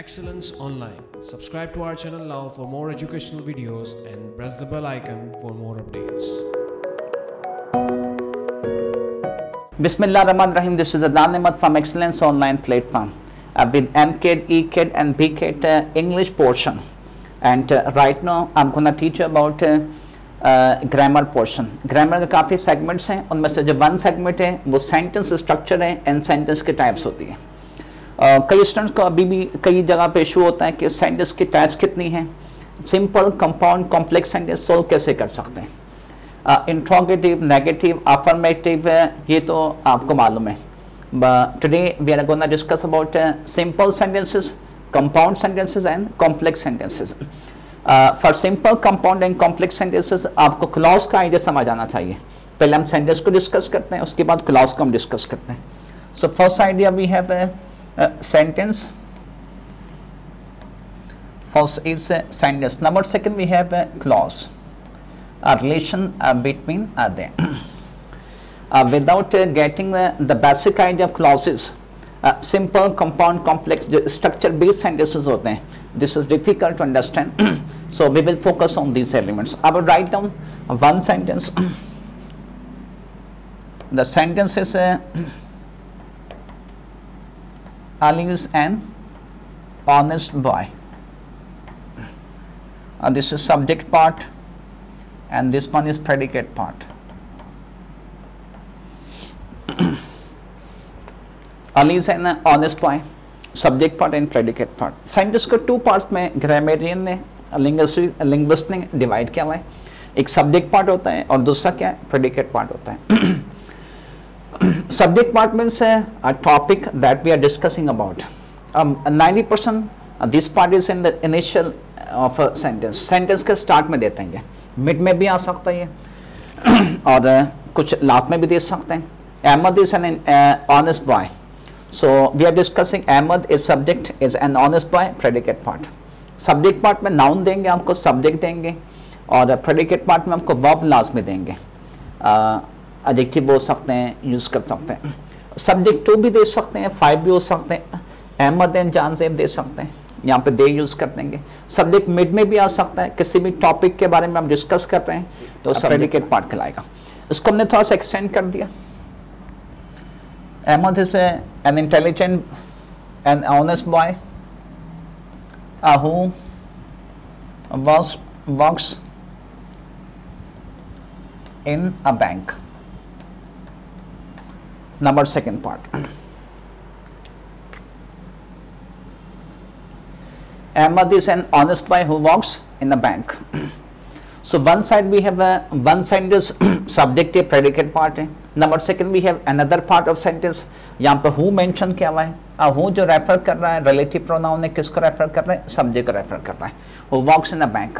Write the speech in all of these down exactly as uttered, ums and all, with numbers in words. Excellence Online. Subscribe to our channel now for more educational videos and press the bell icon for more updates. Bismillahirrahmanirrahim. This is Adnan Ahmad from Excellence Online platform uh, with M CAT, E CAT and B CAT uh, English portion, and uh, right now I'm going to teach you about uh, grammar portion. Grammar के काफ़ी segments हैं, उनमें से जो one segment है वो sentence structure है and sentence के टाइप्स होती है। uh, कई स्टूडेंट्स को अभी भी कई जगह पे इशू होता है कि सेंटेंस के टाइप्स कितनी हैं, simple, compound, complex sentence solve कैसे कर सकते हैं। इंट्रोगेटिव, नेगेटिव, अफर्मेटिव, ये तो आपको मालूम है। Today we are gonna discuss about simple sentences, compound sentences and complex sentences. For simple, compound and complex sentences आपको क्लॉज का आइडिया समझ आना चाहिए। पहले हम सेंटेंस को डिस्कस करते हैं, उसके बाद क्लॉज को हम डिस्कस करते हैं। So first idea we have sentence, first is sentence. Number second we have clause, relation between them. Without getting the basic idea of clauses, simple, compound, complex जो स्ट्रक्चर बेस्ड सेंटेंसेस होते हैं, this is difficult to understand. So we will focus on these elements. I will write down one sentence. The sentence is uh, Ali is an honest boy. Uh, this is subject part and this one is predicate part. Ali is an uh, honest boy, subject part and predicate part. Sentence को two parts में grammarian ने, linguist ने divide किया हुआ है। एक subject part होता है और दूसरा क्या है, प्रेडिकेट पार्ट होता है। Subject part means a topic that we are discussing about. Ninety percent this part is in the initial of sentence. Sentence के स्टार्ट में देते हैं, मिड में भी आ सकता है और कुछ लास्ट में भी दे सकते हैं। Ahmed is an honest boy. So we are discussing Ahmad is subject, is an honest boy, predicate part. Subject part में noun देंगे, आपको subject देंगे और predicate part में आपको verb लाजमी देंगे। adjective बोल सकते हैं, use कर सकते हैं। Subject two भी दे सकते हैं, five भी हो सकते हैं। Ahmad and Janzeeb दे सकते हैं, यहाँ पे they use कर देंगे। Subject mid में भी आ सकता है, किसी भी topic के बारे में हम discuss कर रहे हैं तो predicate part कहलाएगा। इसको हमने थोड़ा सा extend कर दिया। Ahmad is a, an intelligent and honest boy uh, who was, works in a bank. Number second part. Ahmad is an honest boy who works in a bank. So one side we have a, one side is subject है, predicate part है। Number second we have another part of sentence, यहाँ पर who mention किया हुआ है। आ who जो refer कर रहा है, रिलेटिव प्रोनाउन है, किसको रेफर कर रहा है, सब्जेक्ट को रेफर कर रहा है। वो वॉक्स इन अ बैंक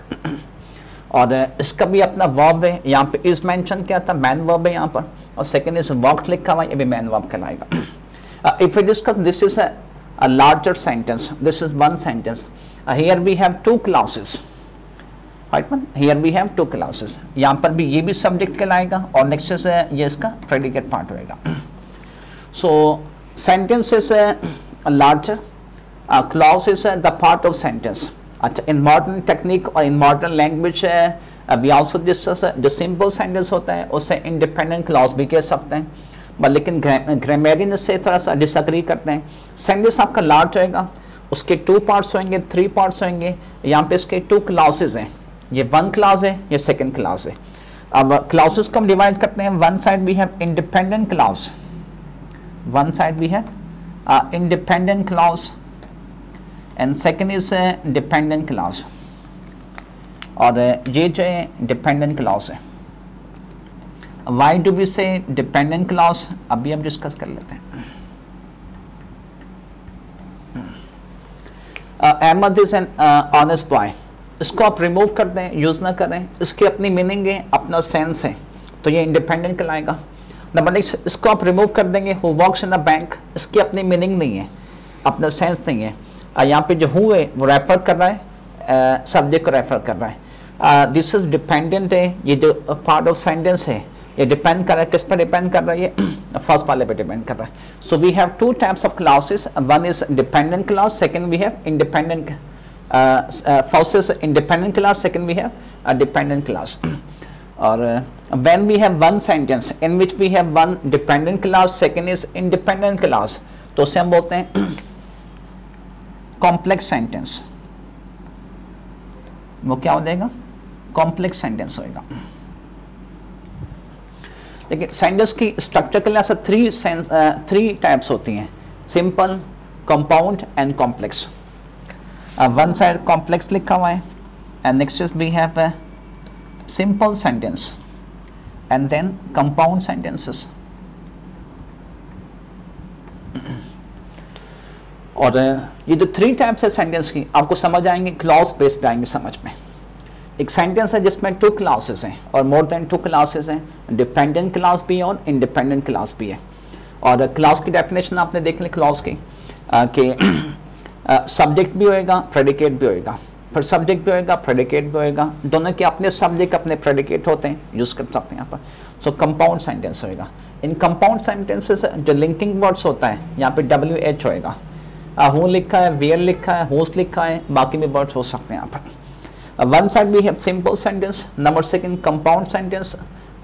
और इसका भी अपना वर्ब है, यहाँ पे इज मेंशन किया था, मैन वर्ब है यहाँ पर, और सेकंड इज वॉक्स लिखा हुआ है, ये भी मैन वर्ब कहलाएगा। If you discuss this is a larger sentence, this is one sentence. Here we have two clauses, right one, here we have two classes. यहाँ पर भी ये भी सब्जेक्ट कहलाएगा और नेक्स्ट इज ये इसका प्रेडिकेट पार्ट होएगा। So sentence is larger, clause is the part of sentence. अच्छा, इन मॉडर्न टेक्निक और in modern language we also discuss जो सिंपल सेंटेंस होता है उसे इंडिपेंडेंट क्लॉज भी कह सकते हैं, बट लेकिन ग्रामेरियन से थोड़ा सा डिसएग्री करते हैं। सेंटेंस आपका लार्ज होएगा, उसके टू पार्ट्स होंगे, थ्री पार्ट्स होंगे। यहाँ पे इसके टू क्लासेज हैं, ये वन क्लास है, ये सेकंड क्लास है। अब क्लासेस को हम डिवाइड करते हैं। One side we have independent class, one side we have independent class and second is dependent class, और ये जो है डिपेंडेंट क्लास है। Why do we say dependent class, अभी हम डिस्कस कर लेते हैं। Ahmed is an honest boy, इसको आप रिमूव कर दें, यूज़ ना करें, इसकी अपनी मीनिंग है, अपना सेंस है, तो ये इंडिपेंडेंट कहलाएगा। नंबर नेक्स्ट, इसको आप रिमूव कर देंगे, who works in a bank, इसकी अपनी मीनिंग नहीं है, अपना सेंस नहीं है। यहाँ पे जो हु है वो रेफर कर रहा है, सब्जेक्ट को रेफर कर रहा है। दिस इज डिपेंडेंट है, ये जो पार्ट ऑफ सेंटेंस है ये डिपेंड कर रहा है, किस पर डिपेंड कर रहा है, ये फर्स्ट वाले पे डिपेंड कर रहा है. So we have two types of classes, one is dependent class, second we have independent, first is independent class, second we have dependent class. और when we have one sentence in which we have one dependent class, second is independent class, तो उसे हम बोलते हैं complex sentence. वो क्या हो जाएगा, कॉम्प्लेक्स सेंटेंस होएगा. देखिए सेंटेंस की स्ट्रक्चर के लिए ऐसा थ्री थ्री टाइप्स होती हैं, simple, compound and complex. One side complex लिखा हुआ है and next we have simple sentence and then compound sentences. और ये जो थ्री टाइप्स है सेंटेंस की, आपको समझ आएंगे, क्लॉज बेस्ड पे आएंगे समझ में. एक सेंटेंस है जिसमें टू क्लासेस हैं और मोर देन टू क्लासेस हैं, डिपेंडेंट क्लास भी है और इंडिपेंडेंट क्लास भी है. और क्लास की डेफिनेशन आपने देख ली क्लॉज की, कि सब्जेक्ट भी होएगा, प्रेडिकेट भी होएगा, फिर सब्जेक्ट भी होएगा, प्रेडिकेट भी होएगा, दोनों के अपने सब्जेक्ट अपने प्रेडिकेट होते हैं, यूज़ कर सकते हैं यहाँ पर. सो कंपाउंड सेंटेंस होएगा. इन कंपाउंड सेंटेंसेस जो लिंकिंग वर्ड्स होता है, यहाँ पे डब्ल्यू एच होएगा, हूँ लिखा है, वेयर लिखा है, होस्ट लिखा है, बाकी भी वर्ड्स हो सकते हैं यहाँ पर. One side we have simple sentence, number second compound sentence,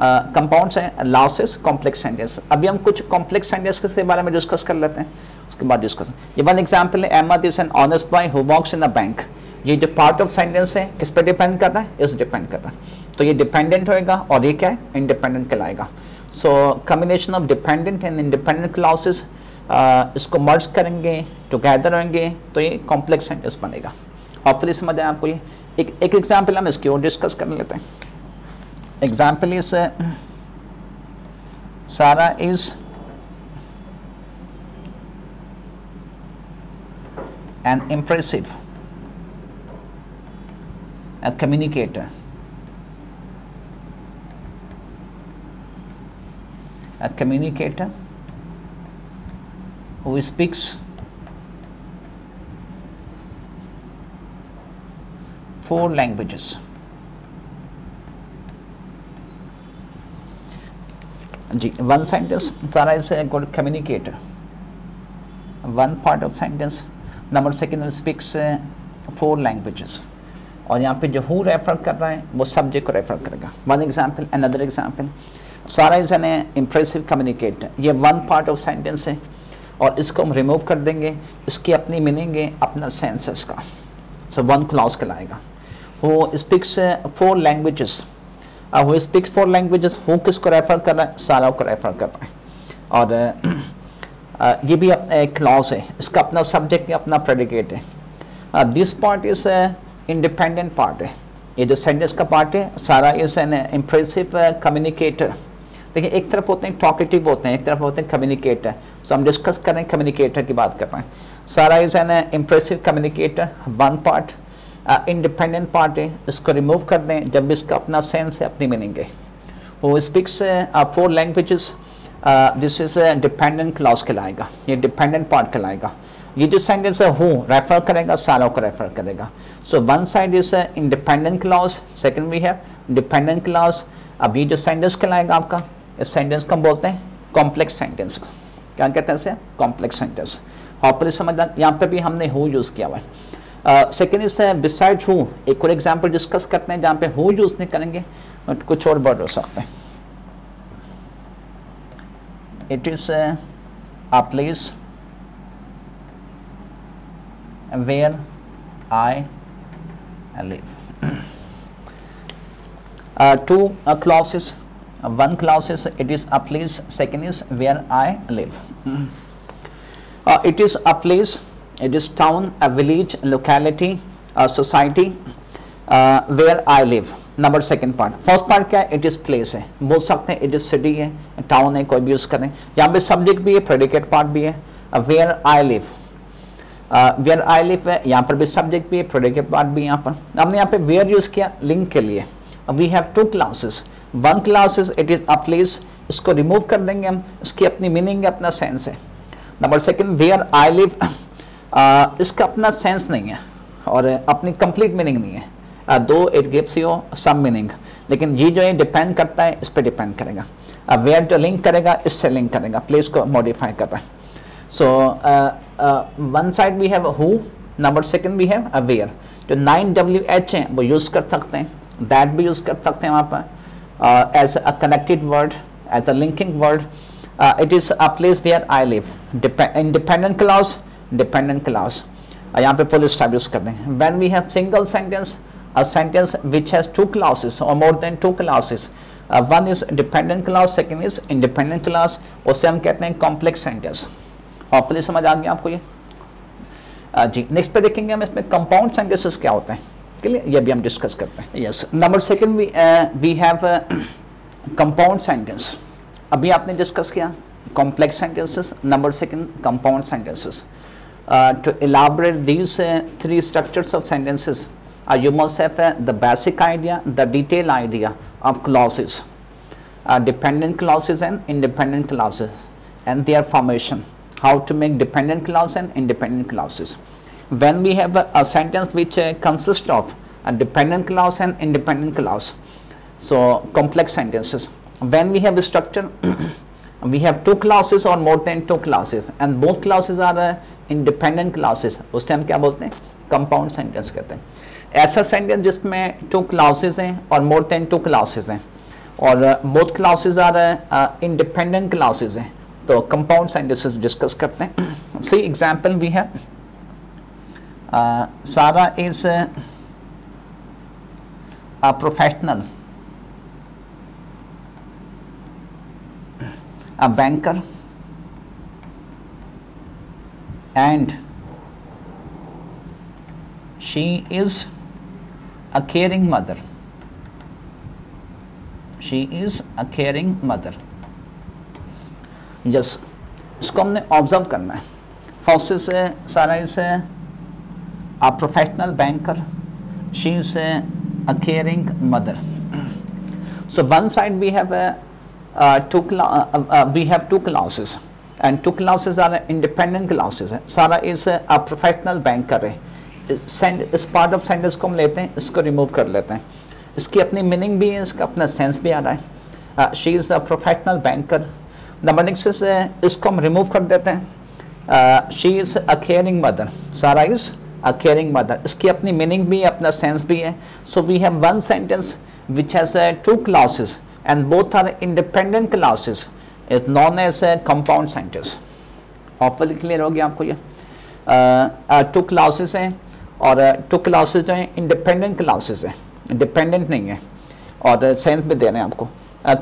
compound last is complex sentence. अभी हम कुछ कॉम्प्लेक्स सेंटेंस के बारे में डिस्कस कर लेते हैं, उसके बाद डिस्कस. ये वन एग्जांपल है, Ahmed is an honest boy who works in a bank. ये जो पार्ट ऑफ सेंटेंस है किस पे डिपेंड करता है, इस डिपेंड करता है, तो ये डिपेंडेंट होएगा. और ये क्या है, इंडिपेंडेंट कहलाएगा. So combination of dependent and independent classes, इसको मर्ज करेंगे, टुगेदर होंगे, तो ये कॉम्प्लेक्स सेंटेंस बनेगा. ऑपली समझ आए आपको. ये एक एक एग्जाम्पल हम इसकी और डिस्कस कर लेते हैं. Example is Sara is an impressive communicator, a communicator who speaks four languages. जी one sentence, Sara is a good communicator, one part of sentence, number second speaks four languages. और यहाँ पे जो who रेफर कर रहा है वो subject को रेफर करेगा. One example, another example, Sara is an impressive communicator. ये one part of sentence है और इसको हम remove कर देंगे, इसकी अपनी meaning है, अपना sense है इसका. So one clause कहलाएगा. Who speaks four languages? Uh, who speaks four languages? Who किसको रेफर कर रहा है, सारा को रेफर कर रहा है. और uh, uh, ये भी एक क्लॉज है, इसका अपना सब्जेक्ट है, अपना प्रेडिकेट है. This part is independent part है, ये जो सेंटेंस का पार्ट है, सारा इज एन इम्प्रेसिव कम्युनिकेटर. देखिए एक तरफ होते हैं टॉकेटिव होते हैं, एक तरफ होते हैं कम्युनिकेटर. सो हम डिस्कस कर रहे हैं कम्युनिकेटर की बात कर रहे हैं. Sara is an impressive communicator, one part independent part है, इसको रिमूव कर दें जब इसका अपना सेंस है, अपनी मीनिंग है. वो speaks four languages, this is dependent clause कहलाएगा, ये डिपेंडेंट पार्ट कहलाएगा. ये जो सेंटेंस है हु रेफर करेगा, सारा को रेफर करेगा. So one side is independent clause, second we have dependent clause. अब ये जो सेंटेंस कहलाएगा आपका, इस सेंटेंस को हम बोलते हैं कॉम्प्लेक्स सेंटेंस. क्या कहते हैं इसे, कॉम्प्लेक्स सेंटेंस. और समझ यहाँ पे भी हमने हु यूज़ किया हुआ है. सेकेंड इज बिसाइड हु, एक और एग्जांपल डिस्कस करते हैं जहाँ पे हु यूज़ नहीं करेंगे, कुछ और वर्ड हो सकते हैं. It is a place where I live. Two clauses, one clause is it is a place, second is where I live. It is a place, it is town, a village, locality, society, where I live. Number second part, first part क्या है, it is place है, बोल सकते हैं it is city है, town है, कोई भी यूज करें. यहाँ पे सब्जेक्ट भी है, प्रेडिकेट पार्ट भी है. Where I live, where I live है, यहाँ पर भी सब्जेक्ट भी है, प्रेडिकेट पार्ट भी है. यहाँ पर हमने यहाँ पे वेयर यूज किया लिंक के लिए. We have two classes, one classes it is a place, इसको रिमूव कर देंगे हम, इसकी अपनी मीनिंग है, अपना सेंस है. Number second where I live, इसका अपना सेंस नहीं है और अपनी कंप्लीट मीनिंग नहीं है, though it gives you some meaning, लेकिन ये जो है डिपेंड करता है, इस पर डिपेंड करेगा. अब वेयर जो लिंक करेगा इससे लिंक करेगा, प्लेस को मॉडिफाई कर रहा है. So one side we have who, number second we have where. जो नाइन डब्ल्यू एच हैं वो यूज़ कर सकते हैं, दैट भी यूज़ कर सकते हैं वहाँ पर as a connected word, as a linking word. It is a place where I live, independent clause, dependent clause. यहाँ पे फुल स्टॉप यूज़ कर दें. When we have single sentence, a sentence which has two clauses और more than two clauses, one is dependent clause, second is independent clause, उसे हम कहते हैं complex sentence. हॉपली समझ आ गया आपको ये. uh, जी नेक्स्ट पे देखेंगे हम इसमें कंपाउंड सेंटेंसेस क्या होते हैं, के लिए ये भी हम डिस्कस करते हैं. Yes, number second we have compound sentence. अभी आपने डिस्कस किया complex sentences, number second compound sentences. Uh, to elaborate these uh, three structures of sentences, uh, you must have uh, the basic idea, the detailed idea of clauses, uh, dependent clauses and independent clauses, and their formation, how to make dependent clauses and independent clauses. When we have uh, a sentence which uh, consists of a dependent clause and independent clause, so complex sentences. When we have a structure, we have two clauses or more than two clauses, and both clauses are uh, independent clauses, उससे हम क्या बोलते हैं, compound sentence कहते हैं. ऐसा sentence जिसमें two classes हैं और मोर देन टू क्लासेस हैं और both classes are independent classes हैं, तो कंपाउंड सेंटेंसेस डिस्कस करते हैं. See example we have, Sara is a professional, a banker and she is a caring mother, she is a caring mother. Yes, इसको हमने observe करना है. FOSSEE से Sara is a professional banker, she is a caring mother. So one side we have two we have two clauses and two clauses are independent clauses. Sara is a, a professional banker है. Send इस part of sentence को हम लेते हैं, इसको remove कर लेते हैं. इसकी अपनी meaning भी है, इसका अपना sense भी आ रहा है. uh, she is a professional banker. Number next is uh, इसको हम remove कर देते हैं. uh, she is a caring mother. Sara is a caring mother. इसकी अपनी meaning भी है, अपना sense भी है. So we have one sentence which has uh, two clauses and both are independent clauses. It's known as a compound sentence. Hopefully clear हो गया आपको ये. Two clauses हैं और two clauses जो हैं independent clauses हैं, independent नहीं है और sense भी दे रहे हैं आपको.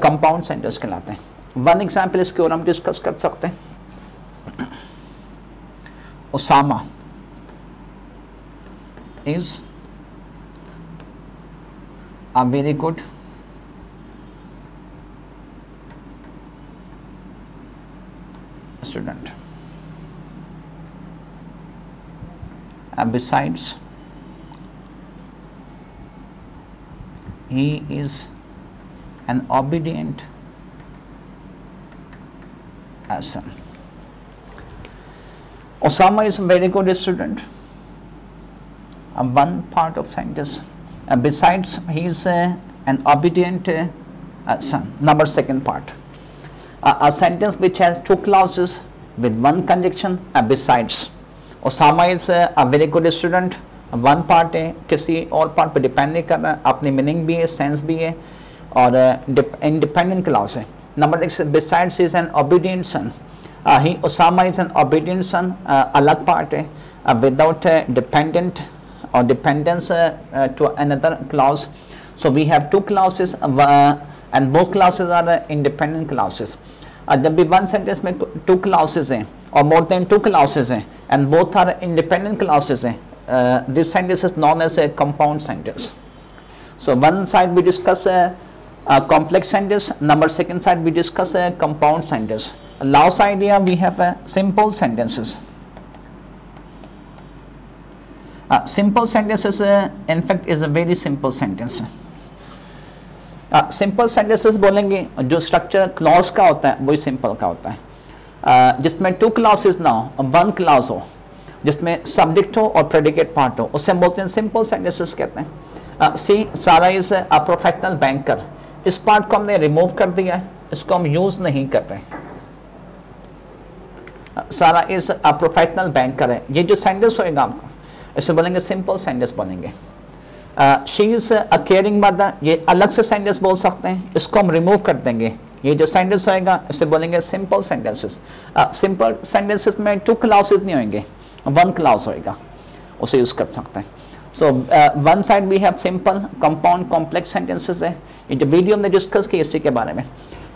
Compound sentence कहलाते हैं. One example इसके और हम discuss कर सकते हैं. Osama is a very good student. And besides, he is an obedient son. Osama is a very good student. And one part of sentence. And besides, he is uh, an obedient uh, son. Number second part. Uh, a sentence which has two clauses with one conjunction, uh, besides. Osama is uh, a very good student. One part है, किसी और part पे depend नहीं कर रहा, अपनी meaning भी है, sense भी है और uh, independent clause है. Number six, besides he is an obedient son. Uh, he Osama is an obedient son. Uh, अलग part है, uh, without uh, dependent or dependence uh, uh, to another clause. So we have two clauses. Uh, And both clauses are uh, independent clauses. जब भी one sentence में two clauses हैं और more than two clauses हैं and both are independent clauses हैं, uh, this sentence is known as a compound sentence. So one side we discuss a, a complex sentence. Number second side we discuss a compound sentence. Last idea we have a simple sentences. Uh, simple sentences uh, in fact is a very simple sentence. Simple uh, sentences बोलेंगे जो structure clause का होता है वही simple का होता है, uh, जिसमें टू क्लॉसेस ना हो, वन क्लॉज हो, जिसमें सब्जेक्ट हो और प्रेडिकेट पार्ट हो, उससे हम बोलते हैं सिंपल सेंटेंसेस कहते हैं. See Sara is a professional banker, इस पार्ट को हमने रिमूव कर दिया है इसको हम यूज़ नहीं कर रहे हैं, सारा इस प्रोफेशनल बैंक का है। ये जो सेंटेंस होएगा आपको इसे बोलेंगे सिंपल सेंटेंस बोलेंगे। She is a caring mother, ये अलग से सेंटेंस बोल सकते हैं, इसको हम रिमूव कर देंगे। ये जो सेंटेंस होएगा इसे बोलेंगे सिंपल सेंटेंसेस। सिंपल सेंटेंसेस में टू क्लासेस नहीं होंगे, वन क्लास होएगा, उसे यूज़ कर सकते हैं। So one side we have simple, compound, complex sentences है। ये जो वीडियो हमने डिस्कस की इसी के बारे में।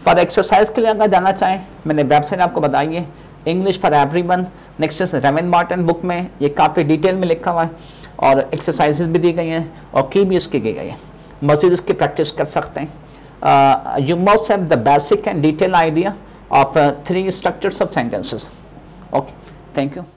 फॉर एक्सरसाइज के लिए अगर जाना चाहें, मैंने वेबसाइट आपको बताई है English for everyone. Next is Wren and Martin book में ये काफ़ी डिटेल में लिखा हुआ है और एक्सरसाइजेस भी दी गई हैं और की भी इसकी दी गई है, मज़ीद इसकी प्रैक्टिस कर सकते हैं। You must have the basic and detail idea of three structures of sentences. Okay, thank you.